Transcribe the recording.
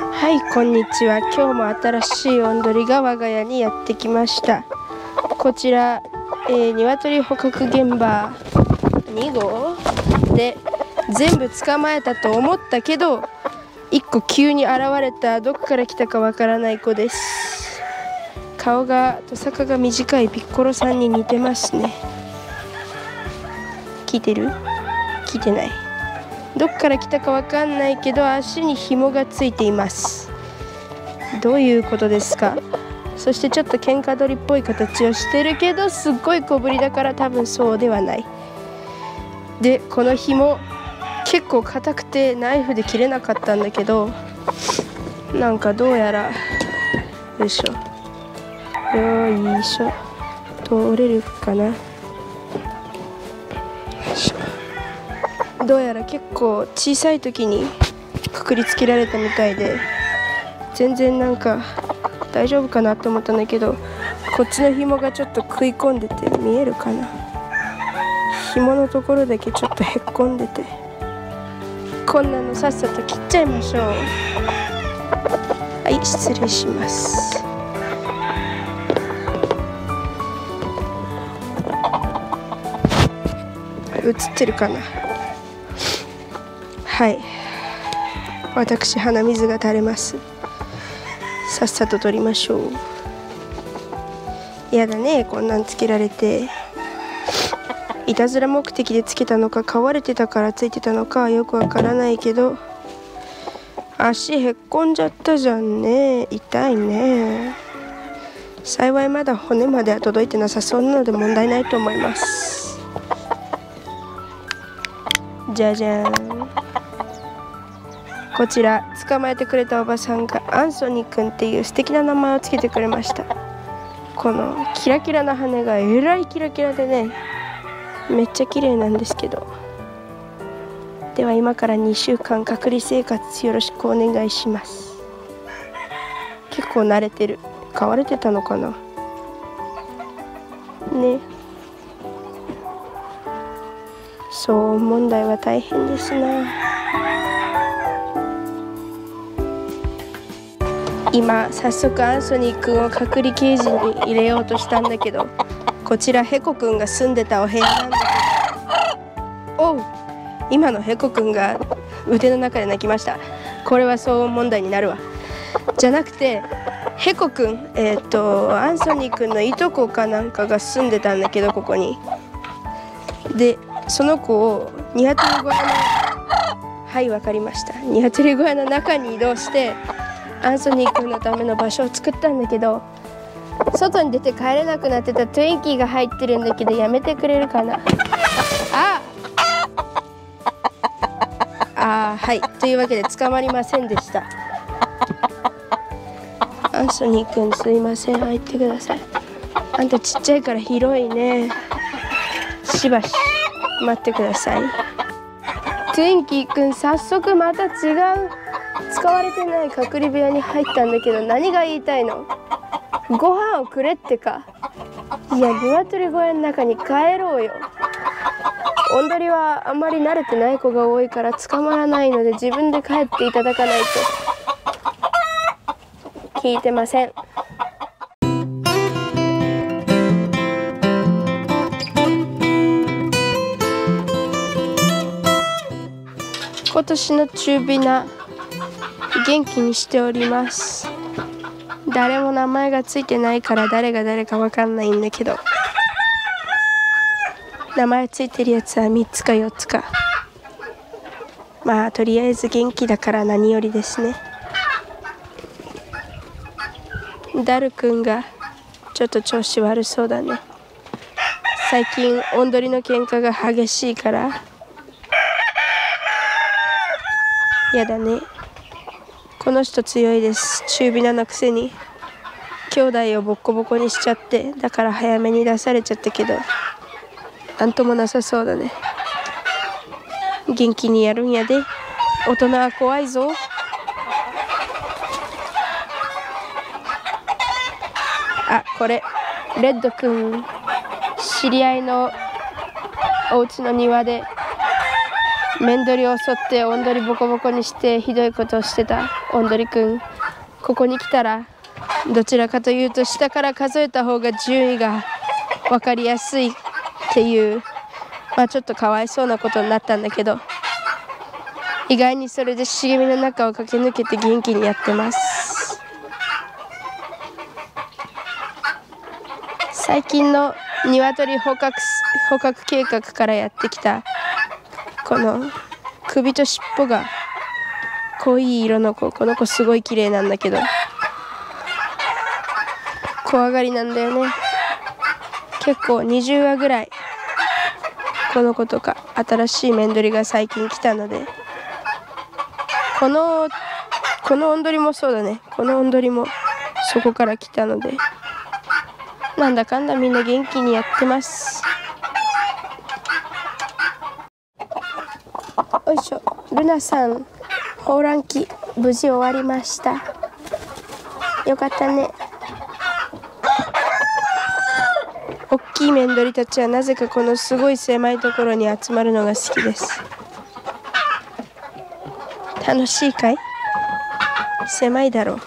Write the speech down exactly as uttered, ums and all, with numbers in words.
はい、こんにちは。今日も新しい音鳥が我が家にやってきました。こちら、えー、鶏捕獲現場に号で全部捕まえたと思ったけど、いっこ急に現れたどこから来たかわからない子です。顔がとさかが短いピッコロさんに似てますね。聞いてる？聞いてない。どっから来たかわかんないけど足に紐がついています。どういうことですか？そしてちょっと喧嘩鳥っぽい形をしてるけどすっごい小ぶりだから多分そうではない。でこの紐結構硬くてナイフで切れなかったんだけど、なんかどうやらよいしょよいしょ通れるかな。どうやら結構小さい時にくくりつけられたみたいで、全然なんか大丈夫かなと思ったんだけど、こっちの紐がちょっと食い込んでて見えるかな、紐のところだけちょっとへっこんでて、こんなのさっさと切っちゃいましょう。はい、失礼します。映ってるかな。はい、私鼻水が垂れます。さっさと取りましょう。やだね、こんなんつけられて。いたずら目的でつけたのか飼われてたからついてたのかはよくわからないけど、足へっこんじゃったじゃんね。痛いね。幸いまだ骨までは届いてなさそうなので問題ないと思います。じゃじゃーん。こちら捕まえてくれたおばさんがアンソニーくんっていう素敵な名前をつけてくれました。このキラキラな羽がえらいキラキラでね、めっちゃ綺麗なんですけど。では今からにしゅうかん隔離生活よろしくお願いします。結構慣れてる。飼われてたのかなね。そう問題は大変ですな。今早速アンソニーくんを隔離ケージに入れようとしたんだけど、こちらヘコくんが住んでたお部屋なんだけど、おう、今のヘコくんが腕の中で泣きました。これは騒音問題になるわ。じゃなくてヘコくん、えっとアンソニーくんのいとこかなんかが住んでたんだけど、ここにでその子を鶏小屋のはいわかりました鶏小屋の中に移動してアンソニー君のための場所を作ったんだけど、外に出て帰れなくなってたトゥインキーが入ってるんだけどやめてくれるかな。ああ、はい、というわけで捕まりませんでした。アンソニー君すいません、入ってください。あんたちっちゃいから広いね。しばし待ってください。トゥインキー君早速また違う使われてない隔離部屋に入ったんだけど、何が言いたいの？ご飯をくれってか。いや、鶏小屋の中に帰ろうよ。オンドリはあんまり慣れてない子が多いから捕まらないので自分で帰っていただかないと。聞いてません。今年の中火な元気にしております。誰も名前がついてないから誰が誰かわかんないんだけど、名前ついてるやつはみっつかよっつか、まあとりあえず元気だから何よりですね。ダルくんがちょっと調子悪そうだね。最近オンドリの喧嘩が激しいから。やだね、この人強いです。中火なのくせに兄弟をボッコボコにしちゃって、だから早めに出されちゃったけどなんともなさそうだね。元気にやるんやで、大人は怖いぞ。あ、これレッドくん、知り合いのお家の庭で面取りを襲っておんどりボコボコにしてひどいことをしてたおんどりくん、ここに来たらどちらかというと下から数えた方が順位が分かりやすいっていう、まあ、ちょっとかわいそうなことになったんだけど、意外にそれで茂みの中を駆け抜けて元気にやってます。最近の鶏捕獲捕獲計画からやってきたこの首と尻尾が濃い色の子、この子すごい綺麗なんだけど怖がりなんだよね。結構にじゅうわぐらいこの子とか新しい面取りが最近来たので、このこのおんどりもそうだね、このおんどりもそこから来たので、なんだかんだみんな元気にやってます。よいしょ、ルナさん抱卵期無事終わりました。よかったね。大きいメンドリたちはなぜかこのすごい狭いところに集まるのが好きです。楽しいかい？狭いだろう。